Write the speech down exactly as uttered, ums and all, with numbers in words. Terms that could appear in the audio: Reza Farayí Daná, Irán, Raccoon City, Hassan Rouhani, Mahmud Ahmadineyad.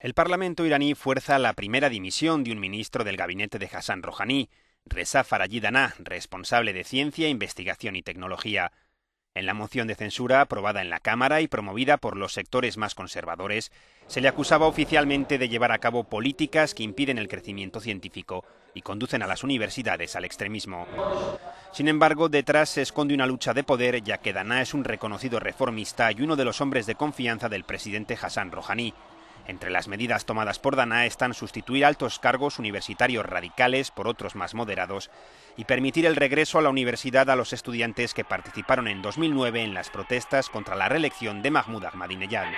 El Parlamento iraní fuerza la primera dimisión de un ministro del gabinete de Hassan Rouhani, Reza Farayí Daná, responsable de Ciencia, Investigación y Tecnología. En la moción de censura aprobada en la Cámara y promovida por los sectores más conservadores, se le acusaba oficialmente de llevar a cabo políticas que impiden el crecimiento científico y conducen a las universidades al extremismo. Sin embargo, detrás se esconde una lucha de poder, ya que Daná es un reconocido reformista y uno de los hombres de confianza del presidente Hassan Rouhani. Entre las medidas tomadas por Daná están sustituir altos cargos universitarios radicales por otros más moderados y permitir el regreso a la universidad a los estudiantes que participaron en dos mil nueve en las protestas contra la reelección de Mahmud Ahmadineyad.